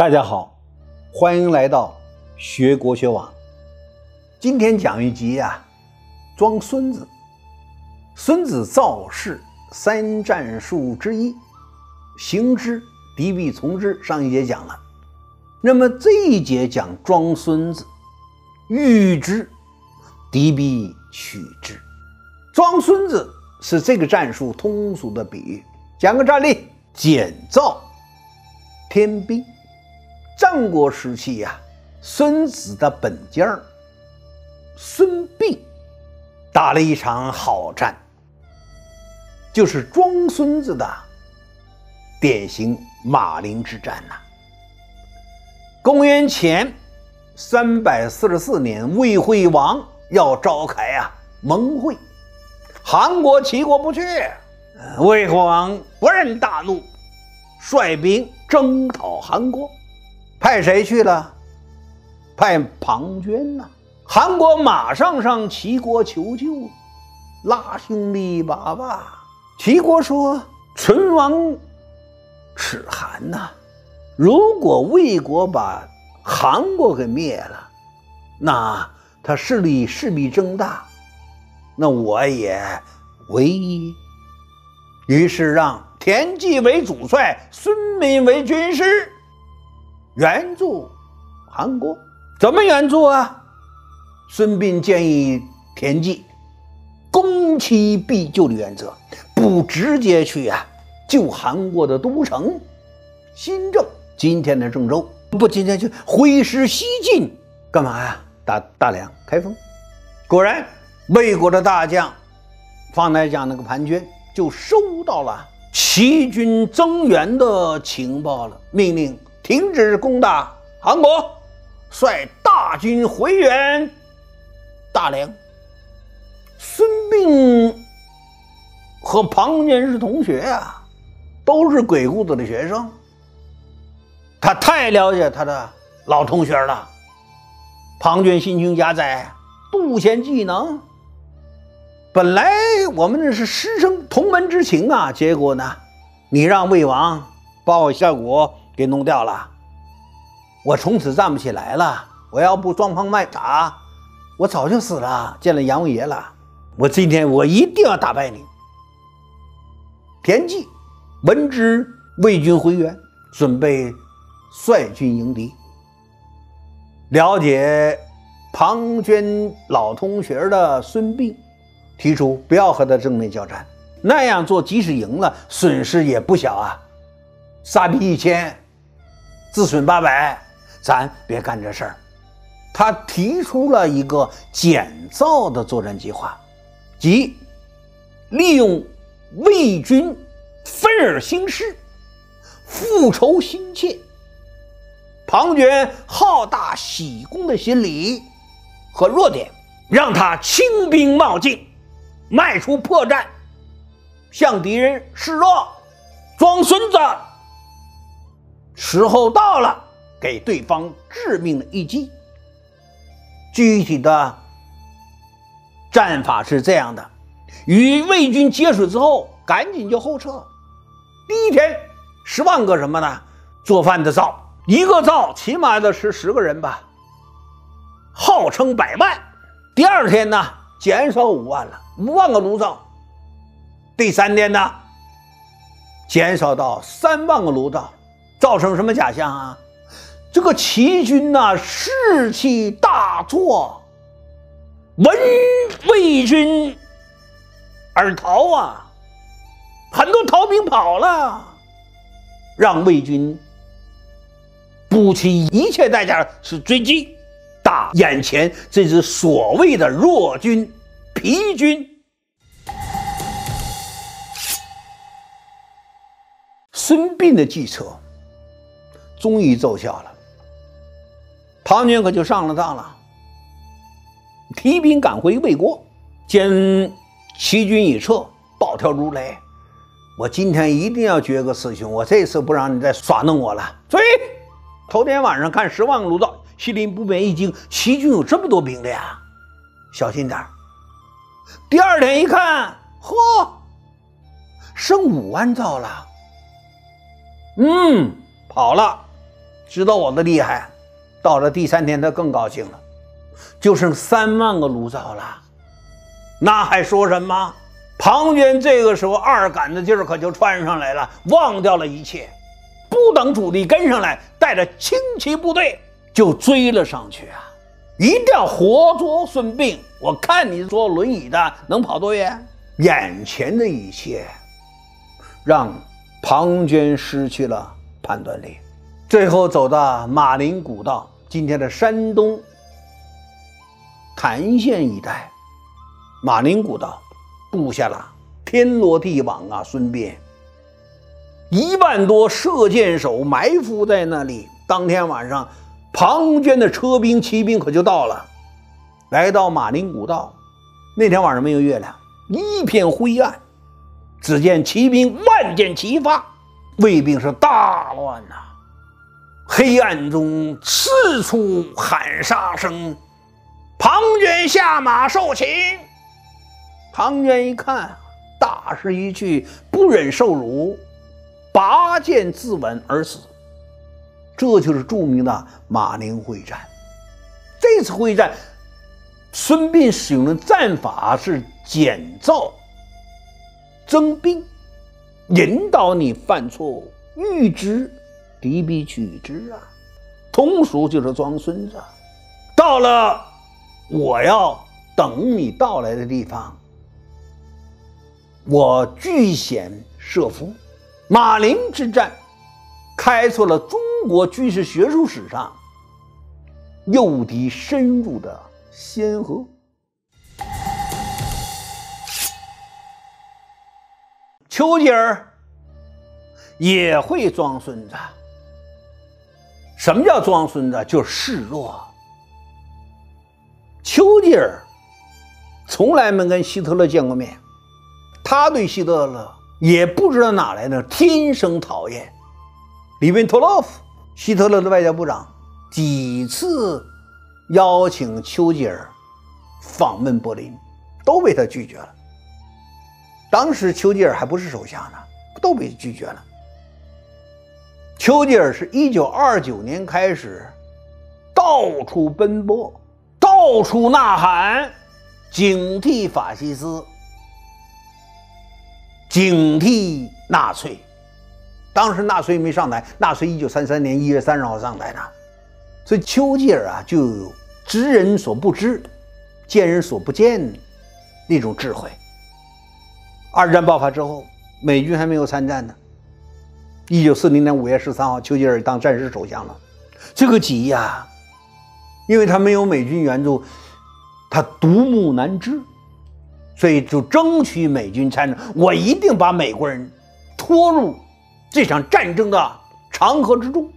大家好，欢迎来到学国学网。今天讲一集装孙子。孙子造势三战术之一，行之敌必从之，上一节讲了。那么这一节讲装孙子，欲之敌必取之。装孙子是这个战术通俗的比喻。讲个战例，简造天兵。战国时期孙子的本家孙膑打了一场好战，就是装孙子的典型马陵之战公元前344年，魏惠王要召开盟会，韩国、齐国不去，魏惠王勃然大怒，率兵征讨韩国。派谁去了？派庞涓韩国马上上齐国求救，拉兄弟一把吧。齐国说：“唇亡齿寒如果魏国把韩国给灭了，那他势力势必增大，那我也为一。”于是让田忌为主帅，孙膑为军师，援助韩国。怎么援助孙膑建议田忌攻其必救的原则，不直接去救韩国的都城新郑，今天的郑州，不，今天就挥师西进，干嘛打大梁、开封。果然魏国的大将方才讲那个庞涓就收到了齐军增援的情报了，命令停止攻打韩国，率大军回援大梁。孙膑和庞涓是同学都是鬼谷子的学生，他太了解他的老同学了。庞涓心胸狭窄，妒贤技能，本来我们这是师生同门之情结果呢，你让魏王把我效果给弄掉了，我从此站不起来了。我要不装疯卖傻，我早就死了，见了阎王爷了。我今天我一定要打败你。田忌闻之，魏军回援，准备率军迎敌。了解庞涓老同学的孙膑提出不要和他正面交战，那样做即使赢了，损失也不小杀敌1000，自损800，咱别干这事儿。他提出了一个简造的作战计划，即利用魏军分而兴师，复仇心切。庞涓好大喜功的心理和弱点，让他轻兵冒进，迈出破绽，向敌人示弱，装孙子。时候到了，给对方致命的一击。具体的战法是这样的：与魏军接水之后，赶紧就后撤。第一天10万个什么呢？做饭的灶，一个灶起码得10个人吧，号称100万。第二天呢，减少5万了，5万个炉灶。第三天呢，减少到3万个炉灶。造成什么假象啊？这个齐军士气大作，闻魏军而逃很多逃兵跑了，让魏军不惜一切代价是追击，打眼前这支所谓的弱军、疲军。孙膑的计策终于奏效了，庞涓可就上了当了，提兵赶回魏国，见齐军已撤，暴跳如雷，我今天一定要决个雌雄，我这次不让你再耍弄我了。所以头天晚上看10万个炉灶，心里不免一惊，齐军有这么多兵的小心点。第二天一看，呵，剩5万灶了，跑了。知道我的厉害。到了第三天，他更高兴了，就剩3万个炉灶了，那还说什么？庞涓这个时候二杆子劲儿可就窜上来了，忘掉了一切，不等主力跟上来，带着轻骑部队就追了上去啊！一定要活捉孙膑，我看你坐轮椅的能跑多远？眼前的一切让庞涓失去了判断力，最后走到马林古道，今天的山东郯县一带，马林古道布下了天罗地网啊！孙膑1万多射箭手埋伏在那里。当天晚上，庞涓的车兵骑兵可就到了，来到马林古道。那天晚上没有月亮，一片灰暗。只见骑兵万箭齐发，卫兵是大乱呐、啊！黑暗中四处喊杀声。庞涓下马受擒。庞涓一看，大势已去，不忍受辱，拔剑自刎而死。这就是著名的马陵会战。这次会战，孙膑使用的战法是减灶增兵，引导你犯错误，预知敌必取之啊。通俗就是装孙子。到了我要等你到来的地方，我据险设伏。马陵之战开拓了中国军事学术史上诱敌深入的先河。丘吉尔也会装孙子。什么叫装孙子？就是示弱。丘吉尔从来没跟希特勒见过面，他对希特勒也不知道哪来的天生讨厌。里宾托洛夫，希特勒的外交部长，几次邀请丘吉尔访问柏林，都被他拒绝了。当时丘吉尔还不是首相呢，都被拒绝了。丘吉尔是1929年开始到处奔波，到处呐喊，警惕法西斯，警惕纳粹。当时纳粹没上台，纳粹1933年1月30号上台的，所以丘吉尔啊就有知人所不知，见人所不见那种智慧。二战爆发之后，美军还没有参战呢。1940年5月13号，丘吉尔当战时首相了。这个急呀、啊，因为他没有美军援助，他独木难支，所以就争取美军参战。我一定把美国人拖入这场战争的长河之中，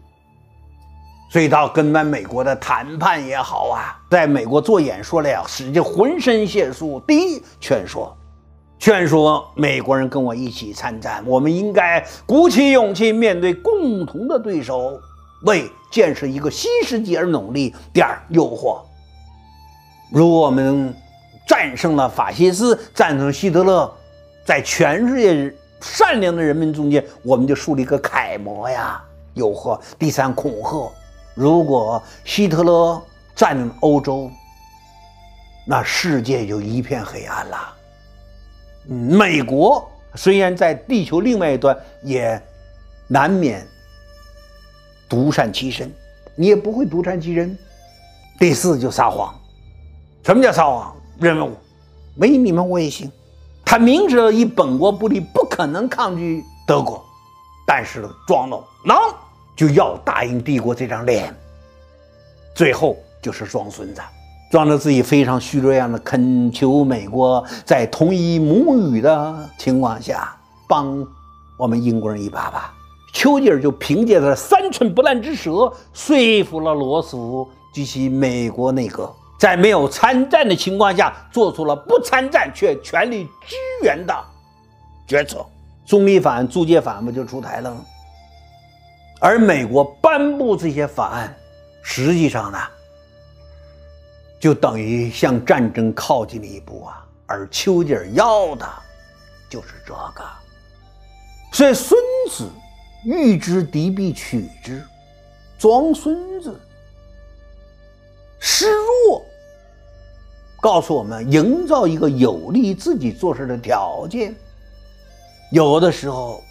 所以他跟美国的谈判也好啊，在美国做演说了呀，使劲浑身解数。第一，劝说美国人跟我一起参战，我们应该鼓起勇气面对共同的对手，为建设一个新世纪而努力。第二，诱惑，如果我们战胜了法西斯，战胜希特勒，在全世界善良的人们中间，我们就树立一个楷模呀，诱惑。第三，恐吓，如果希特勒占领欧洲，那世界就一片黑暗了。美国虽然在地球另外一端，也难免独善其身，你也不会独善其身。第四，就撒谎。什么叫撒谎？认为我没你们我也行。他明知道以本国不利，不可能抗拒德国，但是装聋能就要大英帝国这张脸。最后就是装孙子，装着自己非常虚弱样的，恳求美国在同一母语的情况下帮我们英国人一把吧。丘吉尔就凭借他3寸不烂之舌，说服了罗斯福及其美国内阁，在没有参战的情况下，做出了不参战却全力支援的决策。中立法案、租借法案不就出台了吗？而美国颁布这些法案，实际上呢，就等于向战争靠近了一步啊。而丘吉尔要的就是这个。所以孙子预知敌必取之，装孙子，示弱，告诉我们营造一个有利于自己做事的条件。有的时候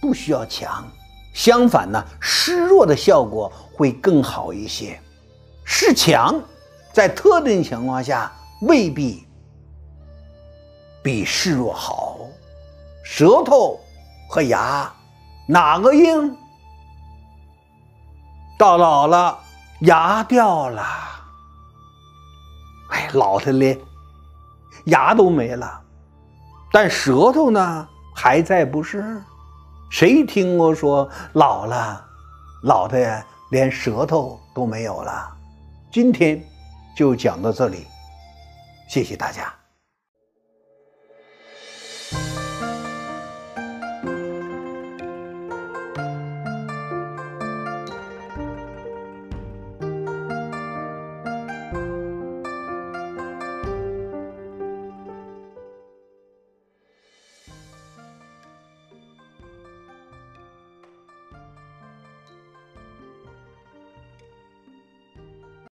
不需要强，相反呢，示弱的效果会更好一些。示强在特定情况下未必比示弱好。舌头和牙哪个硬？到老了牙掉了，哎，老的嘞，牙都没了，但舌头呢还在，不是？谁听过说老了，老的连舌头都没有了？今天就讲到这里，谢谢大家。